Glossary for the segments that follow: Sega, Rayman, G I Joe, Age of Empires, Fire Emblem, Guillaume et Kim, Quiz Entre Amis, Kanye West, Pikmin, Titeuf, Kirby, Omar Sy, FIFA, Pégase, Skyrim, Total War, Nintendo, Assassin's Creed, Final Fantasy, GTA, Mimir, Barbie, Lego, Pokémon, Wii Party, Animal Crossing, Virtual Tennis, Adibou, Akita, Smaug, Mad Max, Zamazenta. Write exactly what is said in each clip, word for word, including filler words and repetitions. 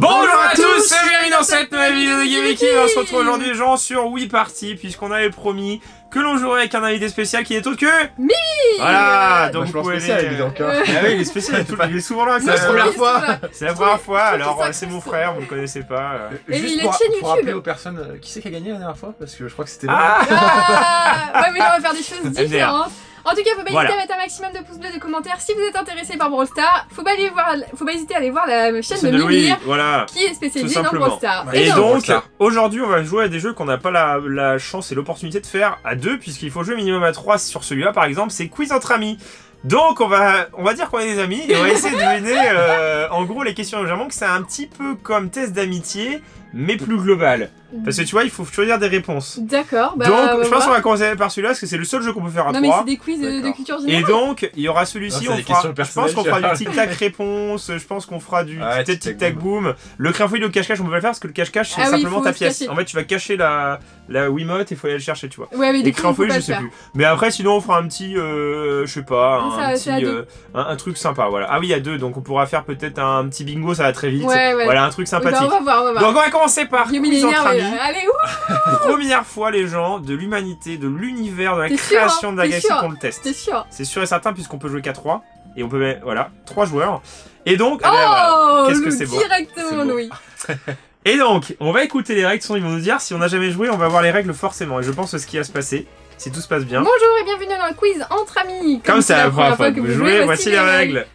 Bonjour, Bonjour à, à tous, c'est bienvenue dans cette nouvelle vidéo de Guillaume et Kim. On se retrouve aujourd'hui, gens, sur Wii Party, puisqu'on avait promis que l'on jouerait avec un invité spécial qui n'est autre que Mimir. Voilà, donc bah, vous pouvez spécial, aller... Il est encore. Ah oui, il est spécial, il est, il est souvent là, c'est la première fois. C'est la première fois, alors c'est mon frère, vous ne le connaissez pas. Et juste il pour, pour, pour rappeler aux personnes, euh, qui c'est qui a gagné la dernière fois? Parce que je crois que c'était moi. Ah ah ouais, mais là on va faire des choses différentes. En tout cas, faut pas voilà. hésiter à mettre un maximum de pouces bleus, de commentaires si vous êtes intéressé par Brawl Stars. Faut pas, aller voir, faut pas hésiter à aller voir la chaîne de, de Louis, voilà, qui est spécialisée dans Brawl Stars. Ouais. Et, et donc, donc aujourd'hui, on va jouer à des jeux qu'on n'a pas la, la chance et l'opportunité de faire à deux, puisqu'il faut jouer minimum à trois sur celui-là, par exemple, c'est Quiz Entre Amis. Donc on va, on va dire qu'on est des amis et on va essayer de deviner euh, en gros les questions légèrement, que c'est un petit peu comme test d'amitié mais plus global. Parce que tu vois, il faut choisir des réponses. D'accord. Bah, donc bah, je pense qu'on va commencer par celui-là parce que c'est le seul jeu qu'on peut faire à trois. Non mais c'est des quiz de, de culture générale. Et donc il y aura celui-ci, on fera, je pense qu'on fera du tic-tac réponse, je pense qu'on fera du ah, tic-tac-boom. Tic le crayonfouille, le cache-cache on peut pas le faire parce que le cache-cache c'est ah, simplement oui, ta pièce. En fait tu vas cacher la, la Wiimote et il faut aller le chercher, tu vois. Ouais, mais et le crayonfouille je sais plus. Mais après sinon on fera un petit, euh, je sais pas, un, ça, petit, euh, un, un truc sympa, voilà. Ah oui, il y a deux, donc on pourra faire peut-être un petit bingo, ça va très vite. Ouais, ouais. Voilà, un truc sympathique. Oui, bah on va voir, on va voir. Donc on va commencer par Quiz Entre Amis. Allez, première fois les gens de l'humanité, de l'univers, de la création sûr, hein, de la galaxie qu'on le teste. C'est sûr. C'est sûr et certain puisqu'on peut jouer qu'à trois et on peut mettre, voilà, trois joueurs. Et donc, oh, voilà, qu'est-ce que c'est beau. Directement Louis. Et donc, on va écouter les règles, ils vont nous dire si on n'a jamais joué, on va voir les règles forcément. Et je pense que ce qui va se passer, si tout se passe bien. Bonjour et bienvenue dans le quiz entre amis. Comme c'est la première fois que vous jouez, voici les règles.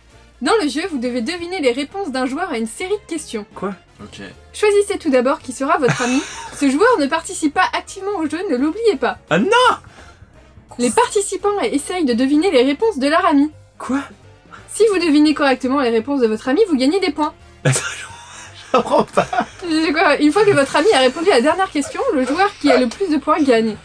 Dans le jeu, vous devez deviner les réponses d'un joueur à une série de questions. Quoi? Ok. Choisissez tout d'abord qui sera votre ami. Ce joueur ne participe pas activement au jeu, ne l'oubliez pas. Ah non! Les participants essayent de deviner les réponses de leur ami. Quoi? Si vous devinez correctement les réponses de votre ami, vous gagnez des points. Je comprends pas. Quoi? Une fois que votre ami a répondu à la dernière question, le joueur qui a le plus de points gagne.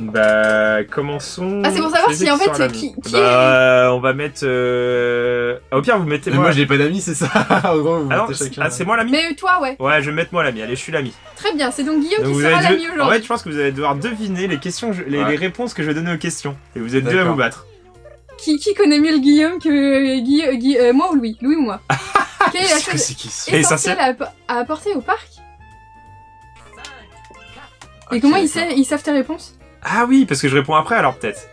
Bah, commençons. Ah, c'est pour savoir si en fait qui, qui bah, est... on va mettre. Euh... Ah, au pire, vous mettez. Mais moi, moi j'ai pas d'amis, c'est ça. En gros, vous ah, c'est ah, moi l'ami. Mais toi, ouais. Ouais, je vais mettre moi l'ami. Allez, je suis l'ami. Très bien, c'est donc Guillaume donc qui sera l'ami aujourd'hui. En fait, je pense que vous allez devoir deviner les, questions, les, ouais. les réponses que je vais donner aux questions. Et vous êtes deux à vous battre. Qui, qui connaît mieux le Guillaume que Guillaume, Guillaume, euh, moi ou Louis? Louis ou moi? Quelle est la chose essentielle, essentielle à, à apporter au parc? Et comment ils savent tes réponses? Ah oui, parce que je réponds après alors peut-être.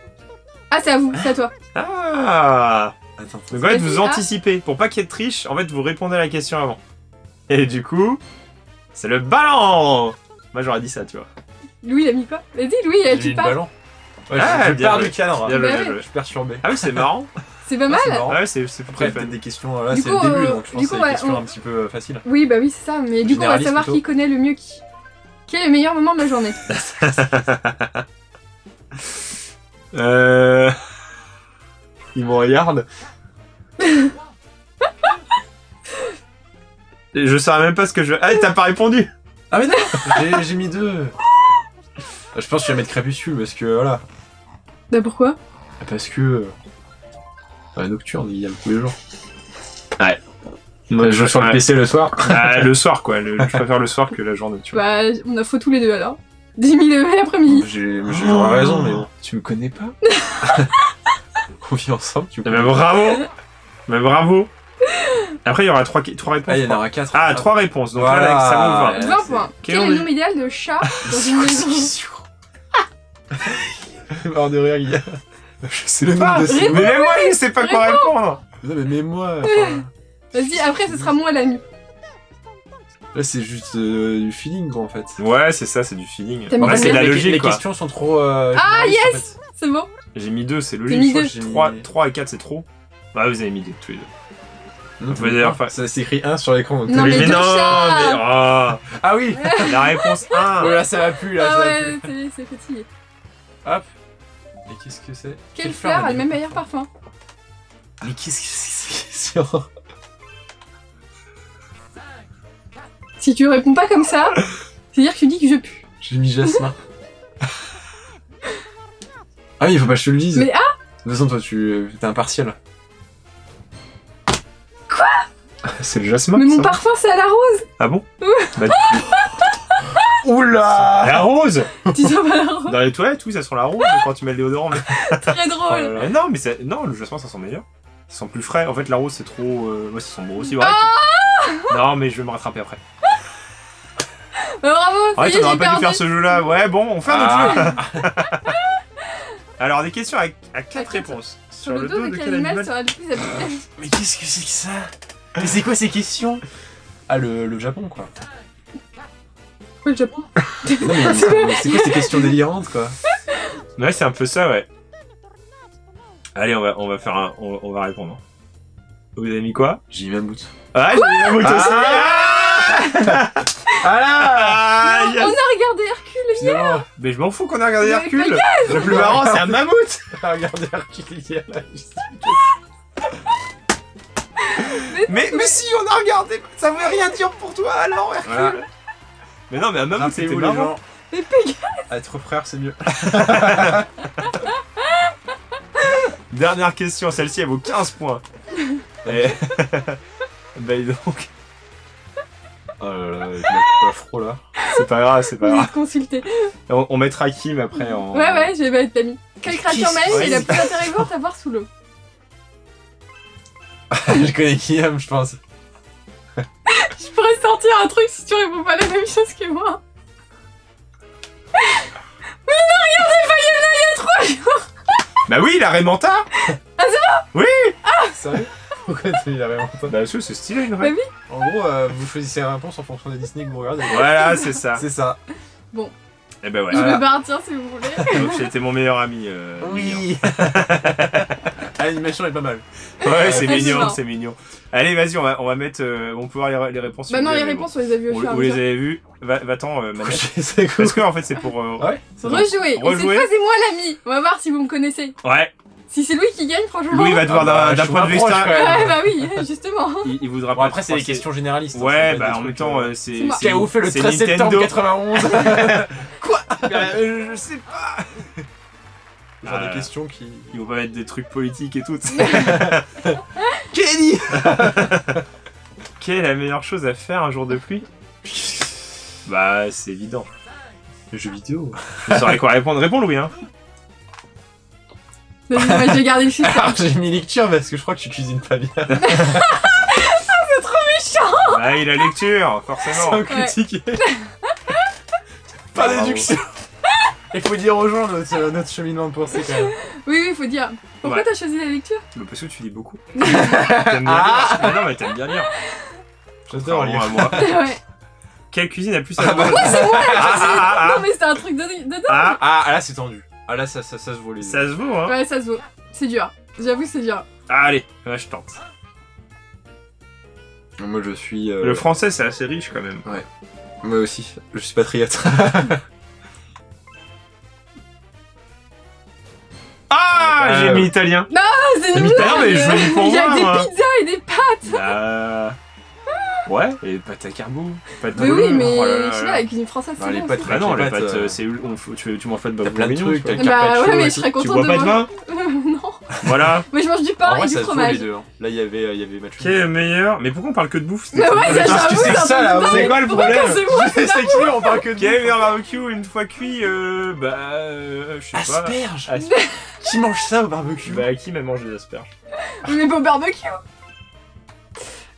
Ah c'est à vous, c'est à toi. Ah. Attends, donc en fait vous anticipez, pour pas qu'il y ait de triche, en fait vous répondez à la question avant. Et du coup, c'est le ballon. Moi j'aurais dit ça, tu vois. Louis il a mis quoi? Vas-y Louis, il a dit pas. Ballon. Ouais, ah, je, je pars du cadre. Bien, bien, bien, bien, je suis perturbé. Ah oui c'est marrant. C'est pas mal. Ah ouais, c'est après peut-être des questions là, c'est le début donc je pense que c'est des questions un petit peu faciles. Oui bah oui c'est ça, mais du coup on va savoir qui connaît le mieux qui. Quel est le meilleur moment de la journée? Euh... Il me regarde. Je saurais même pas ce que je... Ah, t'as pas répondu. Ah mais non. J'ai mis deux. Je pense que je vais mettre crépuscule parce que voilà. Bah pourquoi? Parce que... Enfin, nocturne, il y a beaucoup de gens. Ouais. Moi, je joue sur le P C le soir. Ah, le soir quoi, le, je préfère le soir que la journée, tu vois. Bah, on a faux tous les deux alors. J'ai mis le l'après-midi. J'ai oh, raison, mais bon. Tu me connais pas. On vit ensemble, tu me connais. Bah, bravo. Bah, bravo. Après, il y aura trois réponses. Ah, il y en aura quatre. Ah, trois réponses, donc voilà, voilà ça vaut vingt. vingt points. Quel est le nombre idéal de chat dans une maison? Il m'a de rire, Guillaume. Je sais le nombre de ces. Mais même moi, il sait pas quoi répondre. Non, mais même moi. Vas-y, après ce sera moi l'ami. Là c'est juste euh, du feeling gros en fait. Ouais c'est ça, c'est du feeling. En fait c'est la logique les, les quoi. Les questions sont trop... Euh, ah yes en fait. C'est bon. J'ai mis deux, c'est logique. trois, trois et quatre c'est trop. Bah vous avez mis deux tous les deux. Non, non, pas. Ça s'écrit un sur l'écran. Non mais, mais non mais... Oh. Ah oui. La réponse un. Oh là ça va plus là. Ah ça ouais c'est fatigué. Hop. Et qu'est-ce que c'est? Quelle fleur a le même meilleur parfum? Mais qu'est-ce que c'est? Si tu réponds pas comme ça, c'est-à-dire que tu dis que je pue. J'ai mis jasmin. Ah oui, il faut pas que je te le dise. Mais ah! De toute façon, toi, tu t'es impartial. Quoi? C'est le jasmin. Mais mon ça. Parfum, c'est à la rose. Ah bon? Bah, tu... Oula! La rose! Tu sens pas la rose? Dans les toilettes, oui, ça sent la rose quand tu mets le déodorant. Mais... Très drôle. Oh, non, mais ça... non, le jasmin, ça sent meilleur. Ça sent plus frais. En fait, la rose, c'est trop. Ouais, ça sent beau aussi. Ouais, ah Non, mais je vais me rattraper après. Bah, bravo, ouais, on aurait pas dû faire ce jeu-là. Ouais, bon, on fait ah. un autre jeu. Alors, des questions à, à quatre à réponses. Sur, sur le, le dos de, de quel animal, animal sera le plus apprécié? Mais qu'est-ce que c'est que ça? Mais c'est quoi ces questions? Ah, le, le Japon, quoi. Le Japon. Non, mais c'est quoi ces questions délirantes, quoi? Ouais, c'est un peu ça, ouais. Allez, on va, on va faire un... On, on va répondre. Vous avez mis quoi? J'ai mis un bout. Ah, j'ai mis un bout aussi. Ah, ah, ah là non, yeah. On a regardé Hercule hier. Yeah. Mais je m'en fous qu'on a regardé Hercule. Le plus marrant, c'est un mammouth. On a regardé Hercule hier, là. Mais, mais, mais si, on a regardé. Ça veut rien dire pour toi, alors, Hercule. Voilà. Mais non, mais un mammouth, c'était marrant. Les gens. Mais Pégase. Être frère, c'est mieux. Dernière question, celle-ci elle vaut quinze points. Et... bah donc... Oh là là, je me coupe pas froid là. C'est pas grave, c'est pas grave. On, on mettra Kim après en... Ouais ouais, je vais mettre mis. Quelle créature magique est la plus intéressante à voir sous l'eau? Je connais Kim, je pense. Je pourrais sortir un truc si tu réponds pas la même chose que moi. Mais non, regardez, il y en a il y a trois jours. Bah oui, la Raymanta. Ah c'est bon? Oui. Ah sérieux? Pourquoi t'as mis la Raymanta? Bah sûr, c'est stylé une Raymanta. En gros, euh, vous choisissez la réponse en fonction des Disney que vous regardez. Voilà, c'est ça. C'est ça. Bon. Et ben voilà. Je vais partir si vous voulez. Donc j'ai été mon meilleur ami. Euh, oui. L'animation est pas mal. Ouais, c'est mignon, c'est mignon. Allez, vas-y, on va, on va mettre, euh, on peut voir les, les réponses. Bah non, les réponses, on les a vues au fur et à mesure. Vous les avez vues. Va-t'en, euh, cool. Parce que en fait, c'est pour euh, ouais, rejouer. Et cette fois, c'est moi l'ami. On va voir si vous me connaissez. Ouais. Si c'est Louis qui gagne, franchement. Louis va devoir ah bah, d'un point de vue star. Ouais, bah oui, justement. Il, il voudra bon, pas. Après, c'est des questions généralistes. Ouais, hein, bah en même temps, c'est. Qui a fait le treize septembre quatre-vingt-onze. Quoi? Je sais pas. Genre euh, des questions qui... Ils vont pas mettre des trucs politiques et tout. Kenny. Quelle est la meilleure chose à faire un jour de pluie? Bah, c'est évident. Le jeu vidéo. Je saurais quoi répondre. Réponds, Louis, hein. Non, mais je vais garder le chiffre. Alors, j'ai mis lecture parce que je crois que tu cuisines pas bien. Ah, c'est trop méchant. Bah, il a lecture, forcément. Sans critiquer. Ouais. Pas ah, d'éduction. Il faut dire aux gens notre, notre cheminement de pensée quand même. Oui, oui, il faut dire. Pourquoi ouais. t'as choisi la lecture? Parce que tu lis beaucoup. T'aimes bien ah lire. Non, mais t'aimes bien lire. J'adore lire. Moi. Ouais. Quelle cuisine a plus à voir? Pourquoi c'est moi la cuisine? ah, ah, Non, mais c'était un truc de dingue. Ah, ah, ah, là c'est tendu. Ah, là ça, ça, ça se vaut les deux. Ça se vaut, hein? Ouais, ça se vaut. C'est dur. J'avoue, c'est dur. Ah, allez, là je tente. Moi je suis. Euh... Le français c'est assez riche quand même. Ouais. Moi aussi. Je suis patriote. Ah, euh... j'ai mis italien. Non, c'est nul. Mais je l'ai mis pour moi. Il y a des moi. pizzas et des pâtes. Bah... Ouais, et pâtes à carbo. Pâtes mais oui, mais oh là là je sais pas, avec une française c'est bah, les pâtes, bah non, les pâtes, euh... c'est tu, tu m'en fais de bah, plein de trucs. Bah, bah ouais, mais je serais contente de. Tu bois pas de vin? Non. Voilà. Mais je mange du pain et du fromage. Là, il y avait, il y avait match. Qui est meilleur? Mais pourquoi on parle que de bouffe? Mais ouais, c'est ça là. C'est quoi le problème? C'est qui? On parle que de bouffe. Qui est meilleur barbecue une fois cuit? Bah, je sais pas. Asperges. Qui mange ça au barbecue? Bah, qui même mange des asperges? Mais beau barbecue.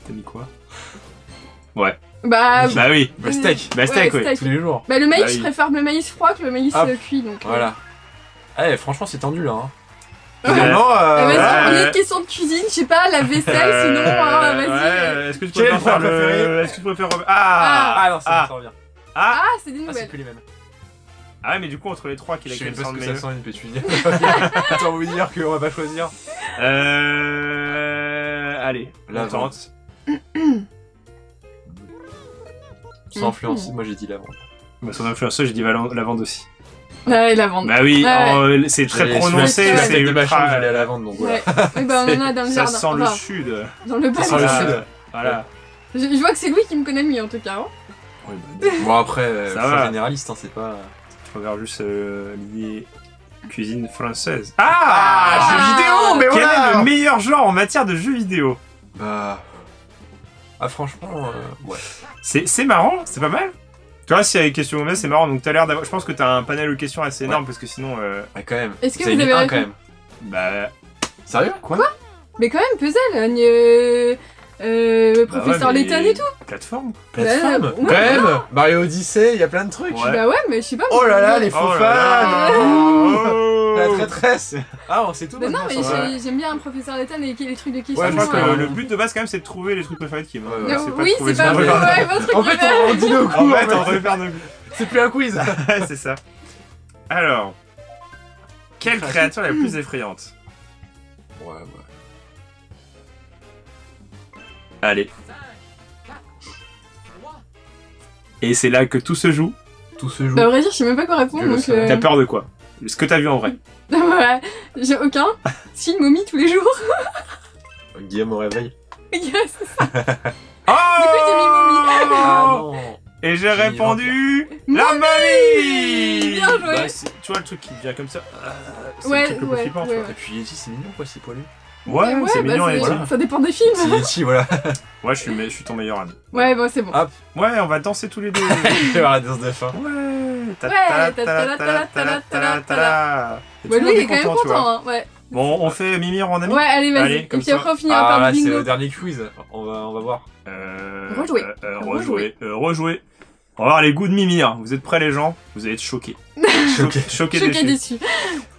T'as mis quoi? Ouais. Bah, bah oui. Bah steak. Bah steak, ouais, oui. Steak. Tous les jours. Bah le maïs, bah, oui. Je préfère le maïs froid que le maïs Hop. cuit. Donc, voilà. Eh, ouais, franchement, c'est tendu là. Hein. Ouais. Finalement, euh... Vas-y, ouais, on est ouais. question de cuisine, je sais pas, la vaisselle, sinon, hein, vas-y. Ouais. Est-ce que tu préfères faire le... Est-ce que tu préfères... Ah Ah, ah non, ça, ah. ça revient. Ah, ah c'est des nouvelles. Ah, c'est plus les mêmes. Ah ouais, mais du coup, entre les trois, qui est la quelle sent le meilleur? Je sais pas ce que ça sent une pétunia. Autant vous dire qu'on va pas choisir. Euh... Allez, la tente. Sans influence, mmh. moi j'ai dit lavande. Bah, sans influenceuse, j'ai dit lavande aussi. Ah ouais, lavande. Bah oui, ah ouais. c'est très prononcé, c'est ultra... J'allais à lavande, donc voilà. Ouais. Oui, bah, on en a dans le jardin. Ça sent enfin, le sud. Dans le bas, ça sent le sud. sud. Voilà. Je, je vois que c'est Louis qui me connaît le mieux, en tout cas. Hein. Oui, bah, bon, après, euh, je suis généraliste, hein, c'est pas... Je regarde juste euh, l'idée cuisine française. Ah, ah jeux vidéo, ah, mais voilà. Quel est le meilleur genre en matière de jeux vidéo? Bah... Ah franchement, euh, ouais. C'est marrant, c'est pas mal. Tu vois, s'il y a des questions mauvaises, c'est marrant. Donc t'as l'air d'avoir... Je pense que t'as un panel de questions assez énorme ouais. parce que sinon... Euh... Ah quand même. Est-ce que vous avez un quand même? Bah... Sérieux? Quoi, Quoi Mais quand même, puzzle. Euh... euh, Professeur Layton et tout. Plateforme Plateforme Quand même Mario Odyssey, il y a plein de trucs. Bah ouais, mais je sais pas. Oh là là, les faux fans. La traîtresse. Ah, on sait tout. Non, mais j'aime bien Professeur Layton et les trucs de questions. Ouais, je pense que le but de base, quand même, c'est de trouver les trucs préférés de Kim. Oui, c'est pas vrai. En fait, on dit nos coups. En fait, on repère nos coups. C'est plus un quiz. Ouais, c'est ça. Alors, quelle créature la plus effrayante? Ouais, ouais. Allez. Et c'est là que tout se joue. Tout se joue. Bah, à vrai dire, je sais même pas quoi répondre. Donc euh... T'as peur de quoi? Ce que t'as vu en vrai. Voilà, j'ai aucun. Si, une momie tous les jours. Guillaume au réveil. Yes, c'est ça. Oh, du coup, j'ai mis momie. Ah non. Et j'ai répondu la mamie. Bien joué. Bah, tu vois le truc qui vient comme ça, euh, ouais, le truc ouais, flippant, ouais, tu vois. Ouais. Et puis Yeti, c'est mignon quoi, c'est poilu. Ouais, ouais, c'est bah mignon Yeti. Ça dépend des films. C'est Yeti, voilà. Ouais, je suis, je suis ton meilleur ami. Ouais, bah c'est bon. Hop. Ouais, on va danser tous les deux. On va la danse de fin. Ouais. Ta-ta-la, ta-ta-la, ta-ta-la, ta-la, ta-la. Ouais, lui il est quand même content, hein. Ouais. Bon, on fait Mimir en ami. Ouais, allez, vas-y. Et puis après, on finit par le bingo. Ah, c'est le dernier quiz. On va, on va voir. Rejouer. Rejouer. Rejouer. On va voir les goûts de Mimir. Vous êtes prêts, les gens? Vous allez être choqués. Choqués. Choqués, choqués déçus.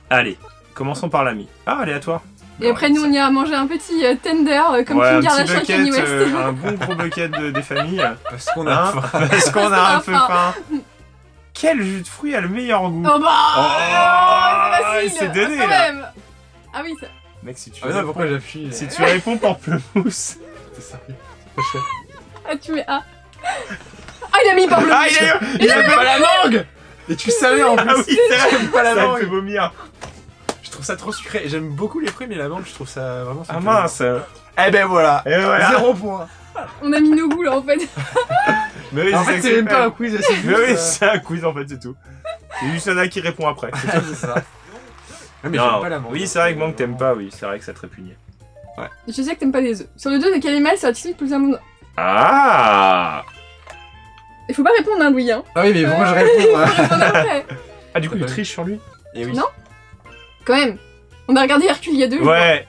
Allez, commençons par l'ami. Ah, aléatoire. Et après, nous, on ira manger un petit euh, tender euh, comme ouais, Kim Kardashian et Kanye West. Euh, un bon gros bucket de, des familles. Parce qu'on a, hein, parce qu'on a un peu faim. Quel jus de fruits a le meilleur goût? Oh bah oh, oh, il s'est donné quand là même. Ah oui, ça. Mec, si tu ah, réponds, pourquoi j'appuie? Si tu réponds pamplemousse. T'es sérieux? Ah, tu mets A. Ah, il a mis pamplemousse. Ah, il a mis. Il a pas la mangue. Et tu savais en plus. Ah oui, c'est vrai, pas la mangue. Ça fait vomir. Je trouve ça trop sucré. J'aime beaucoup les fruits, mais la mangue, je trouve ça vraiment sucré. Ah mince. Eh ben voilà, eh voilà. Zéro point. On a mis nos goûts là en fait. Mais oui, en fait, c'est même pas un quiz. Mais oui, c'est un quiz en fait, c'est tout. C'est juste Anna qui répond après. C'est ça. Mais j'aime pas la mangue. Oui, c'est vrai que mangue, t'aimes pas, oui. C'est vrai que ça te répugnait. Ouais. Je sais que t'aimes pas les œufs. Sur le dos de quel animal ça attire plus un monde? Ah. Il faut pas répondre, hein, Louis. Hein. Ah oui, mais pourquoi je réponds? Ah, du coup, tu triches sur lui? Non. Quand même, on a regardé Hercule il y a deux jours. Ouais.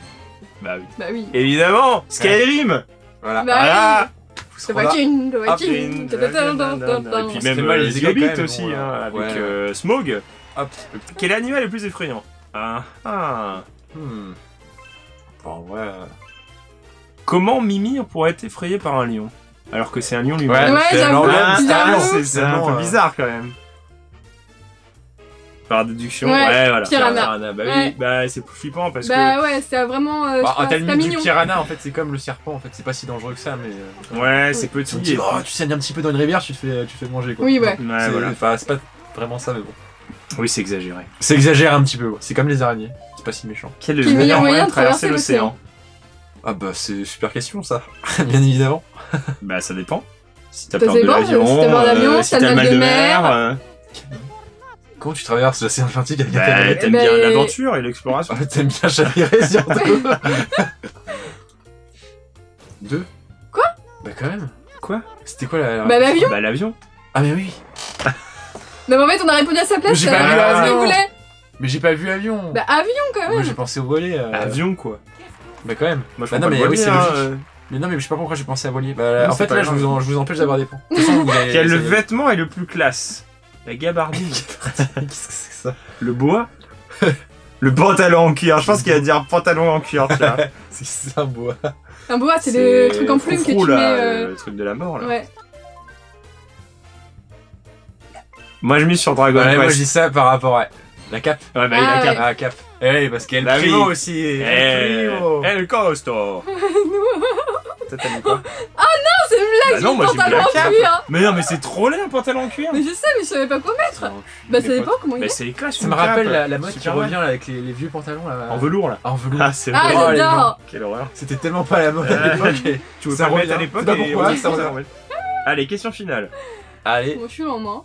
Bah oui. Bah oui. Évidemment, Skyrim. Ouais. Voilà. Bah voilà. Tavakin, Tavakin. Et puis même euh, les Hobbits aussi, bon, hein, avec ouais. euh, Smaug. Hop. Quel animal est le plus effrayant? Ah ah. Hmm. Bon ouais. Comment Mimir pourrait être effrayé par un lion? Alors que c'est un lion lui-même. Ouais, ouais, c'est c'est un peu bizarre quand même. Par déduction, ouais, ouais voilà. Piranha. Piranha. Bah ouais. Oui, bah c'est plus flippant parce bah, que. Bah ouais, c'est vraiment. Euh, bah, t'as le du piranha en fait, c'est comme le serpent en fait, c'est pas si dangereux que ça, mais. Ouais, oui. C'est petit. Petit oh, tu saignes un petit peu dans une rivière, tu te fais, tu te fais manger quoi. Oui, ouais. Ouais c'est voilà. Pas vraiment ça, mais bon. Oui, c'est exagéré. C'est exagéré un petit peu, c'est comme les araignées, c'est pas si méchant. Quel est le meilleur moyen de traverser l'océan? Ah bah, c'est une super question ça, bien évidemment. Bah, ça dépend. Si t'as peur de l'avion, si t'as mal de mer. Comment tu traverses l'océan Atlantique avec bah, ta t'aimes bah, bien l'aventure et l'exploration. Ah, t'aimes bien chavirer sur deux. Deux. Quoi? Bah quand même. Quoi? C'était quoi la... Bah l'avion. Bah l'avion. Ah mais oui. Non mais en fait on a répondu à sa place. J'ai pas, pas vu l'avion. Mais j'ai pas vu l'avion. Bah avion quand même. Moi j'ai pensé au voilier. Euh... Avion quoi. Bah quand même. Moi je bah, non, mais oui c'est logique. Euh... Mais non mais je sais pas pourquoi j'ai pensé à voilier. Bah non, en fait là je vous, en, je vous empêche d'avoir des points. Quel vêtement est le plus classe? La gabardine. Qu'est-ce que c'est que ça? Le boa. Le pantalon en cuir. Je pense qu'il va dire pantalon en cuir, tu vois. C'est un boa. Un boa, c'est le truc en plume que tu là, mets... Euh... Le truc de la mort, là. Ouais. Moi, je mise sur Dragon Quest. Ouais, moi, je dis ça par rapport à... La cape. Ouais, bah, ah, la cape. Ouais. Ah, cape. Eh oui, parce qu'elle prie aussi. Elle Elle costo. Toi, t'as mis quoi? Ah non! C'est une blague, bah non, moi pantalon en cuir. Mais non, mais c'est trop laid un pantalon en cuir. Mais je sais, mais je savais pas quoi mettre. Bah ça dépend comment il est. Bah c'est les clashs. Ça me rappelle la, la mode qui revient là, avec les, les vieux pantalons là. En velours là. En velours. Ah c'est vrai. Ah j'adore. Quelle horreur. C'était tellement pas la mode euh, à l'époque. Tu veux pas remettre à l'époque? Pas pourquoi. Allez, question finale. Allez. Bon, je suis en main.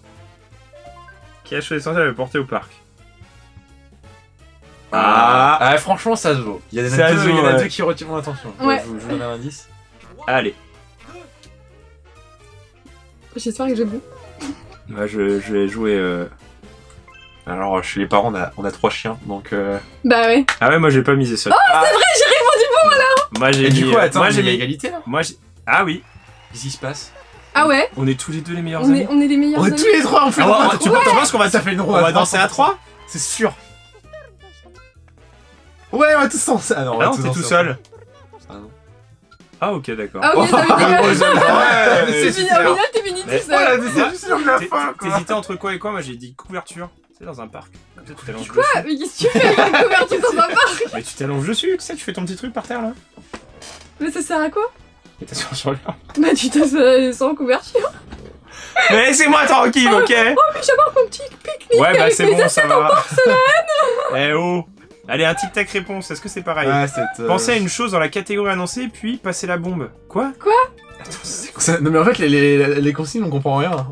Quelle chose essentielle à le porter au parc? Ah franchement ça se vaut. Il y en a deux qui retirent mon attention. Je vous donne un indice. Allez. J'espère que j'ai bon. Bah, je, je vais jouer. Euh... Alors, chez les parents, on a, on a trois chiens, donc. Euh... Bah ouais. Ah ouais, moi j'ai pas misé ça. Oh, ah. C'est vrai, j'ai répondu bon alors. Moi j'ai mis... Quoi, attends, moi j'ai mis égalité là. Moi j'ai... Ah oui. Qu'est-ce qui se passe? Ah ouais. On est tous les deux les meilleurs on amis. Est, on est les meilleurs on amis. On est tous les trois, on fait une roue. Tu penses qu'on va taper une roue? On va danser à trois? C'est sûr. Ouais, on va tous danser. Ah non, t'es tout seul. Ah non. Ah ok, d'accord. Ah ok, t'as vu. C'est fini, t'es fini tout seul. C'est juste sur la fin quoi. T'hésitais entre quoi et quoi? Moi j'ai dit couverture. C'est dans un parc. Quoi? Mais qu'est-ce que tu fais avec la couverture dans un parc? Mais tu t'allonges dessus, tu sais, tu fais ton petit truc par terre là. Mais ça sert à quoi? Mais t'as sur sur le Bah tu t'as sans couverture. Mais laissez-moi tranquille, ok? Oh mais j'adore mon petit pique-nique avec mes assiettes en porcelaine. Eh oh. Allez, un tic-tac réponse, est-ce que c'est pareil? ah, euh... Pensez à une chose dans la catégorie annoncée, puis passez la bombe. Quoi? Quoi? Attends, c'est quoi ça? Non mais en fait, les, les, les consignes, on comprend rien.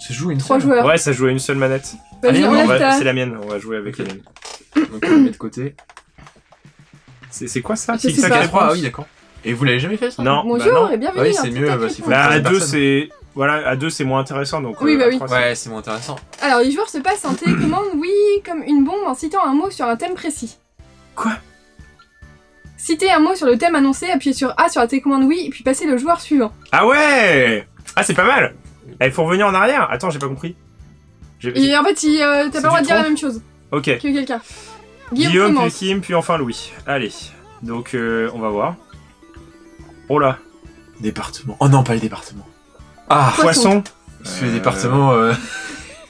Ça joue à une seule manette. Ouais, ça joue à une seule manette. Bah, c'est la mienne, on va jouer avec okay. la mienne. Donc on la met de côté. C'est quoi ça? Tic-tac réponse. Ah oui, d'accord. Et vous l'avez jamais fait ça? Non. Bonjour et bienvenue. Oui, c'est mieux. Bah à deux, c'est... Voilà, à deux c'est moins intéressant, donc oui, euh, bah oui. trois, ouais, c'est moins intéressant. Alors, les joueurs se passent en télécommande, oui, comme une bombe, en citant un mot sur un thème précis. Quoi? Citez un mot sur le thème annoncé, appuyez sur A sur la télécommande, oui, et puis passez le joueur suivant. Ah ouais. Ah, c'est pas mal. Il faut revenir en arrière. Attends, j'ai pas compris. Et en fait, euh, t'as pas le droit de dire la même chose. Ok. Que quelqu'un. Guillaume, Guillaume puis Kim, puis enfin Louis. Allez, donc euh, on va voir. Oh là. Département. Oh non, pas les départements. Ah, poisson. Je suis euh... département, euh...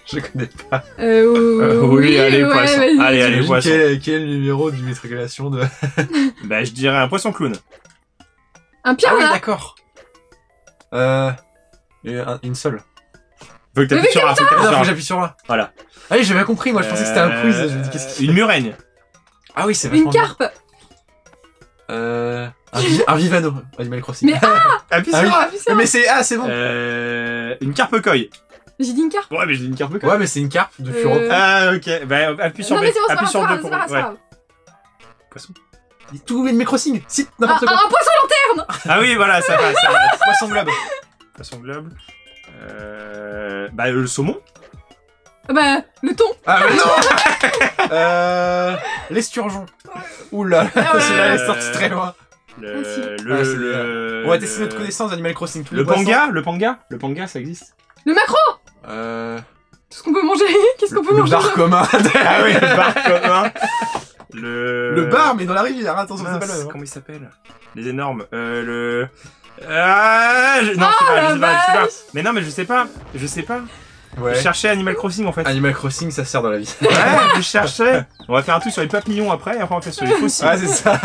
je connais pas. Euh, ou... euh oui, oui, allez, ouais, poisson. Allez, allez, poisson. Quel, quel numéro d'immatriculation de... Bah, je dirais un poisson clown. Un piranha. Ah oui, d'accord. Euh... Un, une seule. Faut que t'appuies sur A. Non, faut que j'appuie sur A. Voilà. Allez, j'avais compris, moi, je pensais euh... que c'était un quiz. Je me dis, qu'est-ce que... Une murène. Ah oui, c'est vachement. Une carpe. Euh... Un, vi un Vivano, Animal Crossing. Mais ah, ah, oui. ah oui. Mais c'est ah, c'est bon. Euh, une carpe coy. J'ai dit une carpe. Ouais, mais j'ai dit une carpe coy. Ouais, mais c'est une carpe de fureau. Euh... Ah ok. Bah appuie sur. Non mais c'est bon, c'est pas grave, c'est pas grave. Poisson. Il est tout Animal Crossing. Si n'importe quoi. Un poisson lanterne. Ah oui, voilà, ça va, ça va. Poisson globe. Poisson globe. Euh... Bah le saumon. Bah le thon. Ah mais non. euh... L'esturgeon. Oula, celle-là est sortie très loin. Le, ah, le, ah, le, le... On va tester notre connaissance d'Animal Crossing. Le panga, le panga, le panga, ça existe. Le macro. Euh... Tout ce qu'on peut manger, qu'est-ce qu'on peut le manger? Le bar commun. Ah oui, le bar commun. Le... le bar, mais dans la rivière, attention, ça s'appelle. Comment il s'appelle? Les énormes. Euh, le... Ah, je... Non, oh, je sais pas, je sais pas, je sais pas. Mais non, mais je sais pas, je sais pas. Ouais. Je cherchais Animal Crossing en fait. Animal Crossing, ça sert dans la vie. Ouais, je cherchais. On va faire un truc sur les papillons après, et après on va faire sur les fossiles. Ah, c'est ça.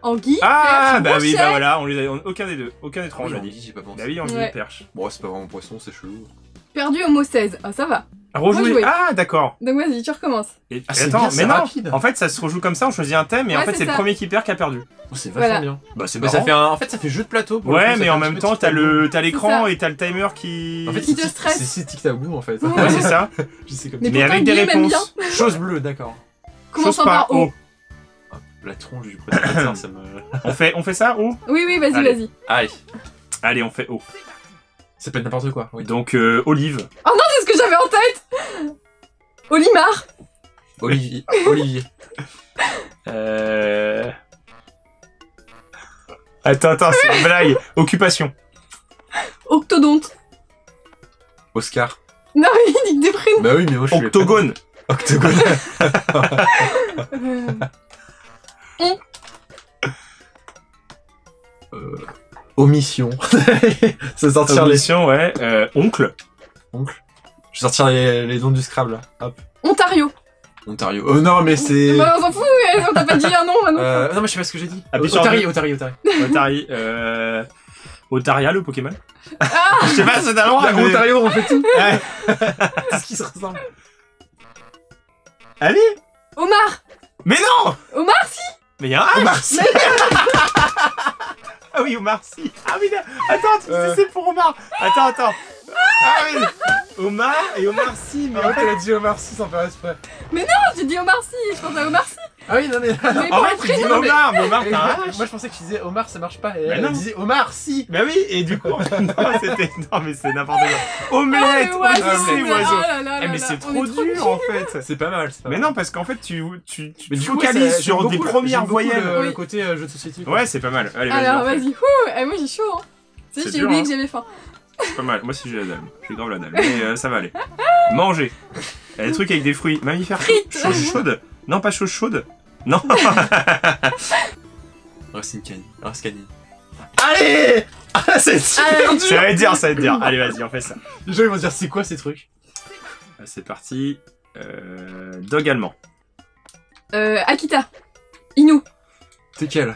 Anguille, ah perche, bah oui, bah voilà, on les a, on, aucun des deux, aucun des trois, on l'a dit. Bah oui, anguille, ouais. Perche. Bon, c'est pas vraiment poisson, c'est chelou. Perdu au mot seize, ah ça va. Rejouer, ah d'accord. Donc vas-y, tu recommences. Et, ah, attends, bien, mais non, rapide. En fait ça se rejoue comme ça, on choisit un thème et ouais, en fait c'est le premier qui perd qui a perdu. Oh, c'est vachement voilà. bien. Bah c'est ça fait un, en fait ça fait jeu de plateau. Ouais, coup, mais en même temps t'as le, t'as l'écran et t'as le timer qui. En fait, qui te stresse. C'est tic-tac-boom en fait. Ouais, c'est ça. Mais avec des réponses. Chose bleue, d'accord. Commençons par O. La tronche du président, ça me... on, fait, on fait ça, haut? Oui, oui, vas-y, vas-y. Allez. Allez, on fait haut. Ça peut être n'importe quoi. Oui. Donc, euh, olive. Oh non, c'est ce que j'avais en tête. Olimar. Olivier. Olivier. euh... Attends, attends, c'est une blague. Occupation. Octodonte. Oscar. Non, mais il dit des prénoms. Bah oui, mais moi je suis... Octogone. Octogone. euh... On. Euh, omission. C'est sortir omission, les... ouais. Euh, oncle. Oncle. Je vais sortir les, les dons du Scrabble, là. Hop. Ontario. Ontario. Oh non, mais c'est... Bah, on s'en fout, on t'a pas dit un nom, un nom. Euh, non, mais je sais pas ce que j'ai dit. Ah, Otari, Otari, Otari. Otari, euh... Otaria, le Pokémon. Ah. Je sais pas, c'est un nom. Ontario, on fait tout. Ouais. Ce qui se ressemble. Allez. Omar. Mais non. Omar, si. Mais y'a un Omar Sy. Ah oui, Omar Sy. Ah oui, là. Attends, tu euh... sais c'est pour Omar. Attends, attends. Ah oui. Omar et Omar Sy. Mais en fait, elle a dit Omar Sy sans faire exprès. Mais non, j'ai dit Omar Sy, je pense à Omar Sy. Ah oui, non mais. mais en fait, tu dis Omar, mais Omar, t'as moi je pensais que tu disais Omar, ça marche pas. Et bah elle, elle disait Omar, si. Bah oui, et du coup, en fait, non, c'était. Non mais c'est n'importe quoi. Omelette, oiseau, oiseau. Mais c'est trop dur en fait. C'est pas mal. Mais non, parce qu'en fait, tu focalises sur des premières voyelles. Le côté jeu de société. Ouais, c'est pas mal. Allez, vas-y. Alors vas-y, ouh, moi j'ai chaud. Tu sais, j'ai oublié que j'avais faim. C'est pas mal, moi si j'ai la dalle, j'ai grave la dalle, mais euh, ça va aller. Manger. Il y a des trucs avec des fruits. Mammifères. Chose chaude. Non, pas chose chaude. Non. Oh, c'est une canne. Oh, c'est canne. Allez. Ah, c'est super dur. Ça va dire, ça va dire. Allez, vas-y, on fait ça. Les gens, ils vont se dire, c'est quoi ces trucs? C'est parti. Euh, dog allemand. Euh, Akita. Inou. T'es quel?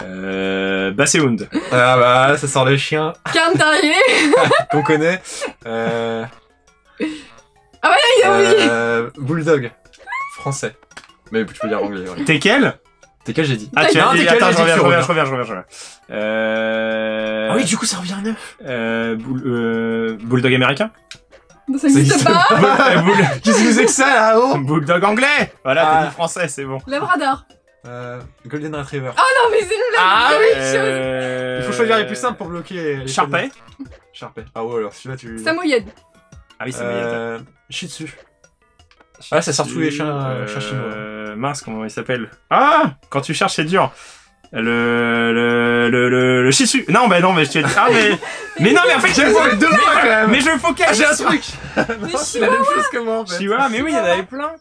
Euh... Basséhound. Ah bah, ça sort le chien. Carne d'arrivée. Qu'on connaît. Euh... Ah ouais, il a oublié. Euh... Bulldog. Français. Mais tu peux dire anglais. Ouais. T'es quel? T'es quel j'ai dit? Ah, tu as dit, attends, je reviens, je reviens, je reviens, je reviens. Euh... Ah oui, du coup, ça revient à neuf. Euh... Bull... euh... Bulldog américain? Ça n'existe pas. Qu'est-ce que c'est que ça, là-haut? Bulldog anglais. Voilà, ah. T'as dit français, c'est bon. Labrador. Euh, Golden Retriever. Oh non mais c'est une ah, oui, euh... Il faut choisir les plus simples pour bloquer les... Sharpei. Sharpei. Ah ouais alors celui-là tu... Samoyed. Ah oui Samoyed. Euh... Shih Tzu. Ah là, ça sort tous les chiens euh... chinois. Mince comment il s'appelle. Ah quand tu cherches c'est dur. Le... le... le... le... le Shih Tzu. Non bah non mais je t'ai dit... Ah mais... mais non mais en fait j'ai le deux fois quand même. Mais je focalise. J'ai un truc. Non c'est la même chose que moi en fait. Chihuahua mais oui il y en avait plein.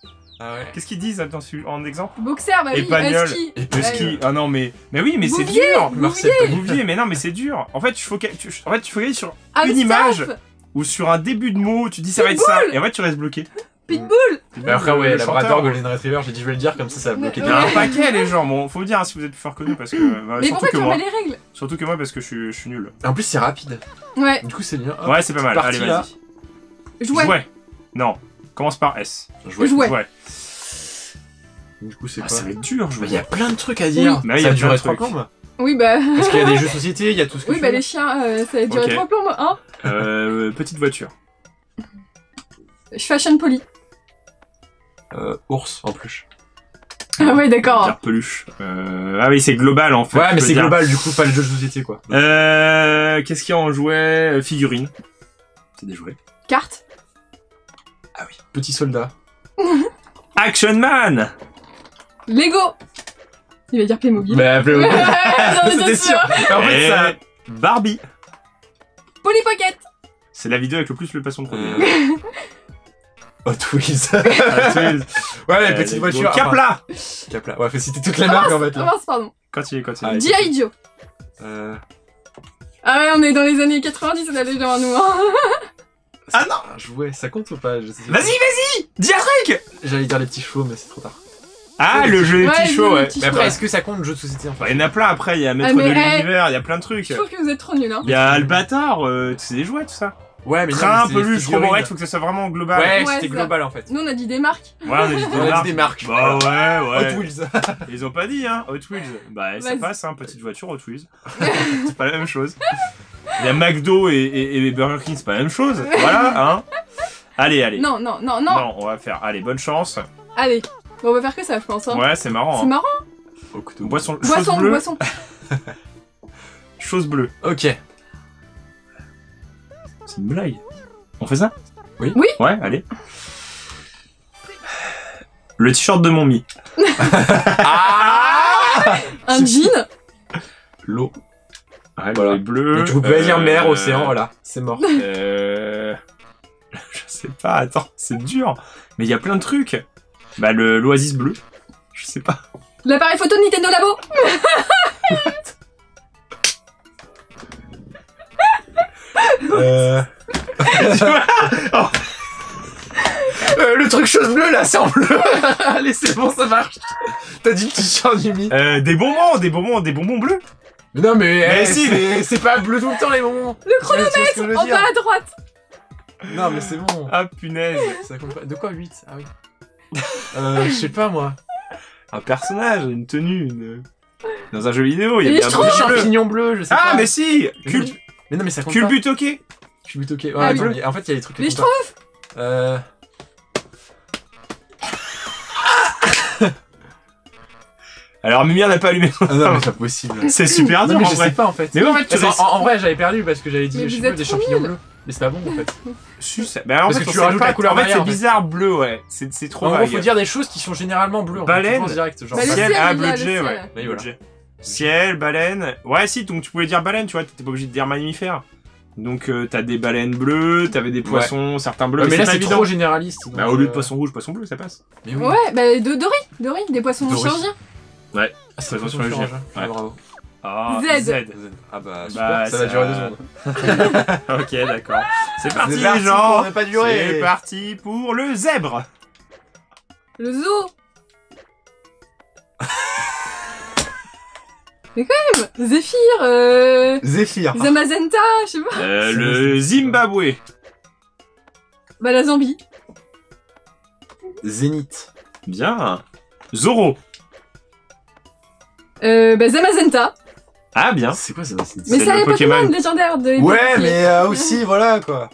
Ah ouais. Qu'est-ce qu'ils disent en exemple? Boxer, bah oui, husky. Et husky. Ah non mais, mais oui mais c'est dur. Marcel Bouvier, mais non mais c'est dur. En fait tu focalises en fait, sur un une staff. Image ou sur un début de mot. Tu dis ça Pitbull. Va être ça et en fait tu restes bloqué. Pitbull. Bah après ouais, Labrador, Golden Retriever. J'ai dit je vais le dire comme ça ça va bloquer. Il y a un paquet les gens. Bon faut dire hein, si vous êtes plus fort que nous parce que. Bah, mais pourquoi tu remets les règles? Surtout que moi parce que je suis, je suis nul. En plus c'est rapide. Ouais. Du coup c'est bien. Ouais c'est pas mal. Allez vas-y. Jouet. Non. Commence par S. Jouet. Jouet. Ouais. Du coup, c'est ah, quoi? Ça va être dur, jouer. Il y a plein de trucs à dire. Oui. Ça va durer trois plombes. Oui, bah. Parce qu'il y a des jeux de société, il y a tout ce que oui, tu bah, veux. Les chiens, euh, ça va durer okay. trois plombes, hein. Euh, petite voiture. Je fashion poli. Euh, ours en peluche. Ah, ouais, d'accord. Peluche. Euh, ah, oui, c'est global en fait. Ouais, mais c'est global, du coup, pas le jeu de société, quoi. Euh, qu'est-ce qu'il y a en jouet? Figurine. C'est des jouets. Cartes. Ah oui. Petit soldat. Action Man. Lego. Il va dire Playmobil. Bah Playmobil. C'était sûr. En fait, ça... Barbie. Polly Pocket. C'est la vidéo avec le plus le passant de premier. Euh... Hot Wheels. Hot Wheels. Ouais, les euh, petites voitures. Capla. Capla. Ouais, faut citer toute la ah, marque en fait. Là. Ah, pardon. Continue, continue. G I. Joe. Euh... Ah ouais, on est dans les années quatre-vingt-dix, on a déjà un nous. Hein. Ah non! Un jouet, ça compte ou pas? Vas-y, vas-y! Dis un truc! J'allais dire les petits chevaux, mais c'est trop tard. Ah, le jeu des petits chevaux, ouais. Mais après, est-ce que ça compte, jeu de société? Il y en a plein après, il y a Maître de l'Univers, il y a plein de trucs. Je trouve que vous êtes trop nuls, hein. Il y a le bâtard, c'est des jouets, tout ça. Ouais, mais train, peluche, roborette, faut que ça soit vraiment global. Ouais, c'était global en fait. Nous, on a dit des marques. Ouais, on a dit des marques. Bah ouais, ouais. Hot Wheels. Ils ont pas dit, hein, Hot Wheels. Bah, ça passe, hein, petite voiture, Hot Wheels. C'est pas la même chose. Il y a McDo et, et, et Burger King, c'est pas la même chose. Voilà, hein. Allez, allez. Non, non, non, non. Non, on va faire. Allez, bonne chance. Allez, bon, on va faire que ça, je pense. Hein. Ouais, c'est marrant. C'est hein. marrant. Oh, boisson, boisson, bleue. boisson. Chose bleue. Ok. C'est une blague. On fait ça? Oui. Oui. Ouais, allez. Le t-shirt de mon mi. Ah. Un jean. L'eau. Ah, voilà. Bleu. Et tu peux euh... dire mer, océan, voilà, c'est mort. Euh... Je sais pas, attends, c'est dur. Mais il y a plein de trucs. Bah, le l'oasis bleu, je sais pas. L'appareil photo de Nintendo Labo. euh... oh. euh, le truc chose bleue là, c'est en bleu. Allez, c'est bon, ça marche. T'as dit le t-shirt du mi. Euh, des bonbons, des bonbons, des bonbons bleus. Non mais, mais eh, si, c'est pas bleu tout le temps les moments. Le chronomètre en bas à droite. Non mais c'est bon. Ah punaise. Ça compte pas. De quoi huit? Ah oui. euh, je sais pas moi. Un personnage, une tenue, une... Dans un jeu vidéo, il y a un champignon bleu, je sais ah, pas. Ah mais si. Cul... Mais non mais ça compte Cul pas. Culbutoqué. Culbutoqué. Ouais, ah, oui. En fait, il y a des trucs. Les schtroumpfs. Euh... Alors Mimir n'a pas allumé. Ah non, mais c'est pas possible. C'est super dur, non, mais en je vrai. Sais pas en fait. Mais bon, en, fait, en, en vrai, j'avais perdu parce que j'avais dit mais je suis bleu des champignons bleus. Mais c'est pas bon en fait. Juste... Bah, en parce fait, que tu rajoutes pas la couleur. En fait, c'est bizarre bleu, ouais. C'est trop. En gros, faut dire des choses qui sont généralement bleues. Baleine. Ciel, ah bleu J, ouais. Ciel, baleine. Ouais, si. Donc tu pouvais dire baleine, tu vois. T'étais pas obligé de dire mammifère. Donc euh, t'as des baleines bleues, t'avais des poissons, ouais. certains bleus. Ouais, mais là c'est trop généraliste. Bah, au lieu de poisson rouge, poisson bleu, ça passe. Mais oui. Ouais, bah de Dory, Dory, des poissons chirurgiens. Ouais, ah, c'est poisson chirurgien. Ouais, bravo. Ah, Z. Z. Ah bah, super. Bah ça va durer deux secondes. Ok, d'accord. C'est parti les gens. C'est parti pour le zèbre. Le zoo. Mais quand même, Zéphyr, euh... Zéphyr. Zamazenta, je sais pas. Euh, le Zimbabwe. Bah la Zambie. Zénith. Bien. Zoro. Euh, bah Zamazenta. Ah bien. C'est quoi ça? Mais c'est les Pokémon, Pokémon légendaires de... Ouais, mais euh, aussi, voilà quoi.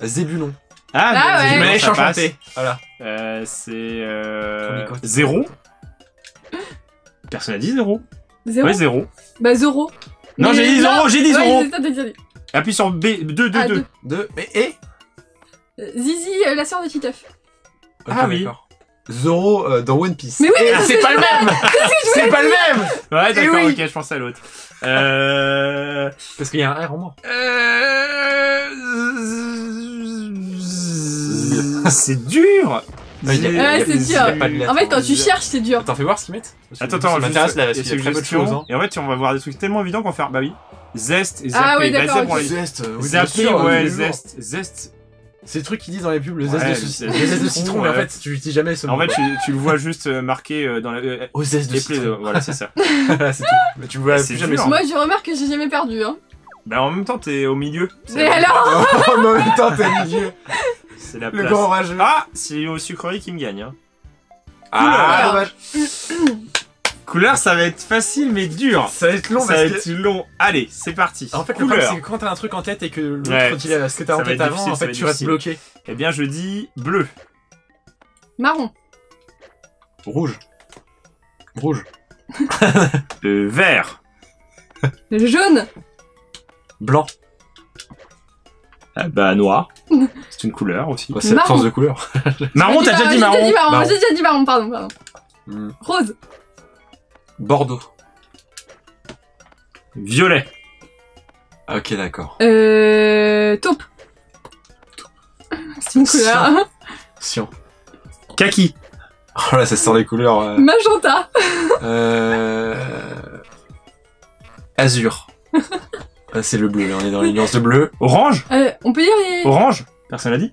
Zébulon. Ah, ah ouais. Manèche enchantée. Voilà. Euh, c'est... Euh... Zéro. Personne a dit Zéro. Zéro. Ouais, zéro. Bah, Zoro. Non, j'ai dit Zoro, j'ai dit Zoro. Appuie sur B, deux, deux, deux. deux, mais et Zizi, euh, la sœur de Titeuf. Okay, ah oui. Zoro euh, dans One Piece. Mais oui, mais c'est pas le même. C'est pas le même. Ouais, d'accord, oui. Ok, je pensais à l'autre. Euh... Parce qu'il y a un R en moi. Euh... C'est dur. Ouais, c'est dur. En fait, quand tu cherches, c'est dur. Attends, fais voir ce qu'ils mettent. Attends, attends, m'intéresse là, parce qu'il y a très peu de choses. Et en fait, on va voir des trucs tellement évidents qu'on va faire. Bah oui. Zest et Zappé. Ah oui, d'accord. Zest, oui. Zappé, ouais, Zest. Zest. C'est le truc qu'ils disent dans les pubs, le zest de citron. Le zest de citron, mais en fait, tu l'utilises jamais ce mot. En fait, tu le vois juste marqué dans la. Au zest de citron. Voilà, c'est ça. C'est tout. Mais tu vois jamais ça. Moi, je remarque que j'ai jamais perdu. Bah en même temps, t'es au milieu. Mais alors en même temps, t'es au milieu. C'est la place. Le grand rageux. Ah, c'est au sucrerie qui me gagne. Hein. Ah, dommage. Couleur, ça va être facile mais dur. Ça va être long. Ça parce va que... être long. Allez, c'est parti. En fait, couleur. Le problème, c'est que quand t'as un truc en tête et que l'autre ouais, quand il a ce que t'as en tête avant, en fait, tu restes bloqué. Eh bien, je dis bleu. Marron. Rouge. Rouge. Le vert. Le jaune. Blanc. Ah bah noir, c'est une couleur aussi. Bah, c'est l'absence de couleur. Marron, t'as déjà dit marron. J'ai déjà dit marron, pardon, pardon. Mm. Rose. Bordeaux. Violet. Ok, d'accord. Euh... Taupe. C'est une couleur. Cyan. Kaki. Oh là, ça sort les couleurs. Euh... Magenta. euh... Azur. C'est le bleu, on est dans les nuances de bleu. Orange euh, on peut dire les... Orange. Personne l'a dit.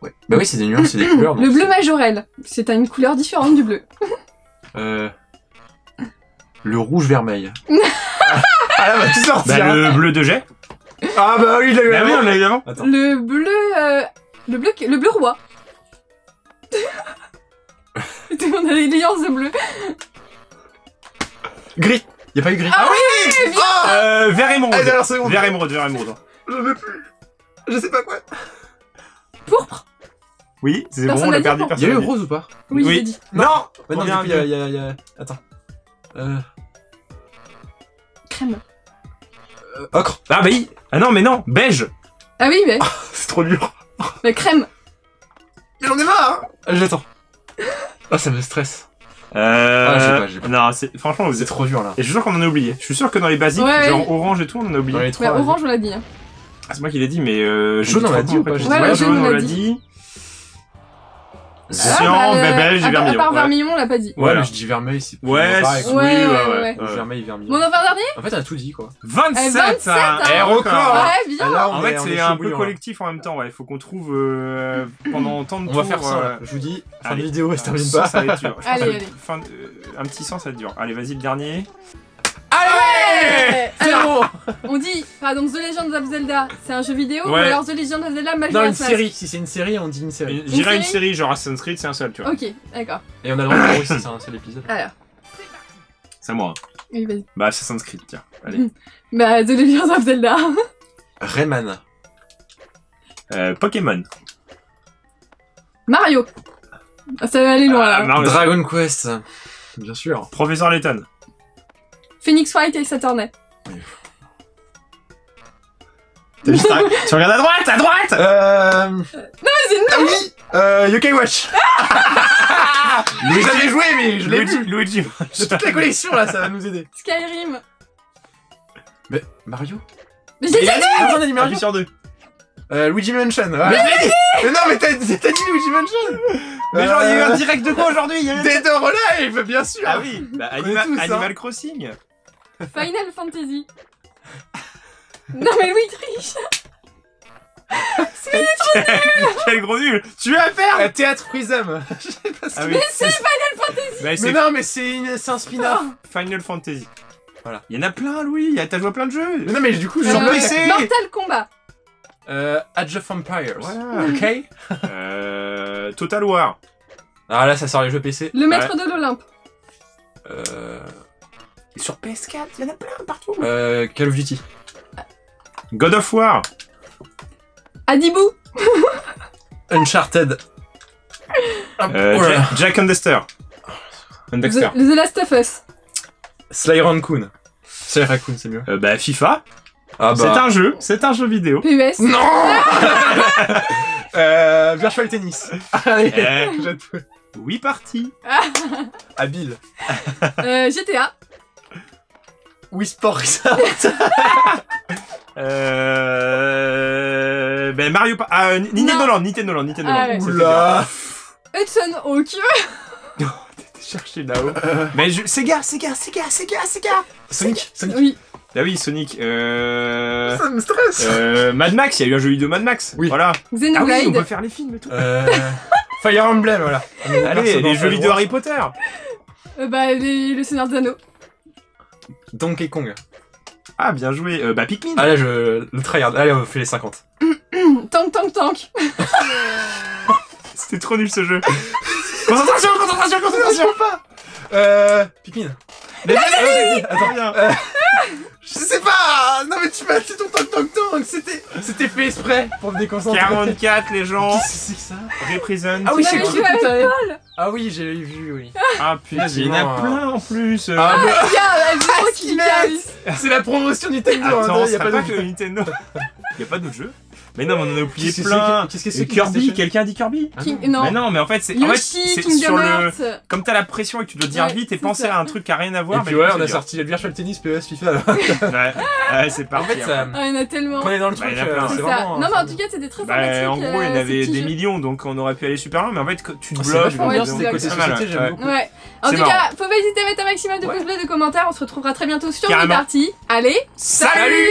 Ouais. Bah oui, c'est des nuances, c'est des couleurs. Donc le bleu majorel, c'est une couleur différente du bleu. Euh... Le rouge vermeil. Ah là, bah tu sortis bah, hein. Le bleu de jet. Ah bah oui, je l'ai eu avant. Bah oui, on l'a eu avant. Attends. Le bleu... Euh... Le bleu... Le bleu roi. On a les nuances de bleu. Gris. Y'a pas eu gris. Ah, ah oui oh euh, vert émeraude. Vert émeraude, vert émeraude. Je veux plus. Je sais pas quoi. Pourpre. Oui, c'est bon, on l'a perdu. Y'a eu rose ou pas? Oui, oui. J'ai dit. Non, non. Bah non, non, y'a... Y a... Attends. Euh... Crème. Euh, ocre. Ah bah oui. Ah non, mais non. Beige. Ah oui, mais... C'est trop dur. Mais crème. Mais j'en ai marre, hein. Ah, je l'attends. Ah, ça me stresse. Euh... Ah, je sais pas, je sais pas. Non, c'est... Franchement, vous êtes trop dur là. Et je suis sûr qu'on en a oublié. Je suis sûr que dans les basiques, ouais, genre ouais. Orange et tout, on en a oublié. Ouais, orange, on l'a dit. Ah, c'est moi qui l'ai dit, mais euh... jaune, on l'a dit ou pas? Ouais, jaune, on l'a dit. Cyan, bébé, j'ai vermillon. À part vermillon, on l'a pas dit. Ouais, je dis vermeil, c'est ouais, ouais, ouais, ouais. Vermeil, vermillon. On en fait dernier? En fait, on a tout dit quoi. vingt-sept! Eh, record! En fait, c'est un peu collectif en même temps, ouais. Faut qu'on trouve pendant tant de temps. On va faire ça, je vous dis. Fin de vidéo, ça termine pas. Ça va être dur. Allez, allez. Un petit sang, ça va être dur. Allez, vas-y, le dernier. Allez! Zéro! On dit, par exemple, The Legend of Zelda, c'est un jeu vidéo, ouais. Ou alors The Legend of Zelda, Majora's Mask. Non, une série, si c'est une série, on dit une série. J'irai une série, genre Assassin's Creed, c'est un seul, tu vois. Ok, d'accord. Et on a le droit de voir aussi, c'est un seul épisode. Alors. C'est à moi. Oui, vas-y. Bah, Assassin's Creed, tiens. Allez. Bah, The Legend of Zelda. Rayman. Euh, Pokémon. Mario. Ça va aller loin, euh, là. Mario. Dragon Quest. bien sûr. Professeur Layton. Phoenix White et Saturnet. T'as juste un... Tu regardes à droite, à droite euh... Non, mais c'est une nouvelle. Ah oui, euh, U K Watch. Vous avez joué, mais je l'ai vu. Luigi Mansion. Toute la collection, là, ça va nous aider. Skyrim. Mais... Mario. Mais j'ai dit deux. Mario sur deux. Euh, Luigi Mansion. Mais, ouais. mais, mais non, mais t'as dit Luigi Mansion. Mais euh... genre, il y a eu un direct de quoi aujourd'hui? Dead or Alive, bien sûr. Ah oui, bah, anima tous, Animal hein. Crossing. Final Fantasy. Non mais oui, triche. C'est trop nul. Quel gros nul. Tu vas faire euh, Théâtre Prism. Ah oui. Mais c'est Final Fantasy. Bah, mais non, mais c'est une... un spin-off. Oh. Final Fantasy. Voilà. Il y en a plein, Louis. T'as joué à plein de jeux. Mais non mais du coup, euh, j'en P C. Mortal Kombat. Euh... Age of Empires. Voilà. Ok. euh... Total War. Ah là, ça sort les jeux P C. Le Maître ouais. de l'Olympe. Euh... Sur P S quatre, il y en a plein partout. Euh... Call of Duty. God of War. Adibou. Uncharted. euh, oh Jack, Jack and Dexter. And Dexter. The, The Last of Us. Sly Rancoon. Sly Rancoon, c'est mieux. Euh, bah FIFA. Ah bah... C'est un jeu, c'est un jeu vidéo. P E S. Non. euh, Virtual Tennis. Allez, euh... Wii Party. Habile. euh, G T A. Wii Sports. Euh... Ben Mario... Ah, Nintendo Land, Nintendo Land, Nintendo Land. Oula. Hudson Hawk. T'es cherché là-haut. Mais je... Sega, Sega, Sega, Sega, Sega. Sonic, Sonic. Oui. Ah oui, Sonic. Euh... Ça me stresse. Euh... Mad Max, il y a eu un jeu vidéo Mad Max. Oui. Voilà. Ah oui, on peut faire les films et tout. Euh... Fire Emblem, voilà. Allez, les jeux vidéo Harry Potter. Euh, bah, les... le Seigneur des Anneaux. Donkey Kong. Ah, bien joué. Euh, bah, Pikmin. Ah, là, je... Le tryhard. Allez, on fait les cinquante. Tank, tank, tank. C'était trop nul, ce jeu. Concentration, concentration, concentration. Pas. Euh... Pikmin. Mais bien, dit. Attends, bien. Euh... Je sais pas. Non, mais tu m'as dit ton tank, tank, tank. C'était... C'était fait exprès pour me déconcentrer. quarante-quatre, les gens. Qu'est-ce que c'est que ça? Represent. Ah oui, j'ai joué avec Paul. Ah oui, j'ai vu, oui. Ah putain, il y en a plein en plus. Ah, mais regarde, c'est la promotion Nintendo. Attends, il y a pas que Nintendo. Il y a pas d'autres jeux. Mais non, mais on en a oublié plein. Qu'est-ce que c'est que Kirby? Quelqu'un a dit Kirby? Non. Mais non, mais en fait, c'est sur le. Comme t'as la pression et que tu dois dire vite et penser à un truc qui a rien à voir. Et puis ouais, on a sorti le virtual tennis, P E S, FIFA. Ouais, c'est parfait. Il y en a tellement. On est dans le truc. Non, mais en tout cas, c'était très sympathique. En gros, il y en avait des millions, donc on aurait pu aller super loin. Mais en fait, tu te bloques. Ouais. En tout cas, faut pas hésiter à mettre un maximum de pouces bleus, de commentaires. On se retrouvera très bientôt sur Wii Party. Allez, salut.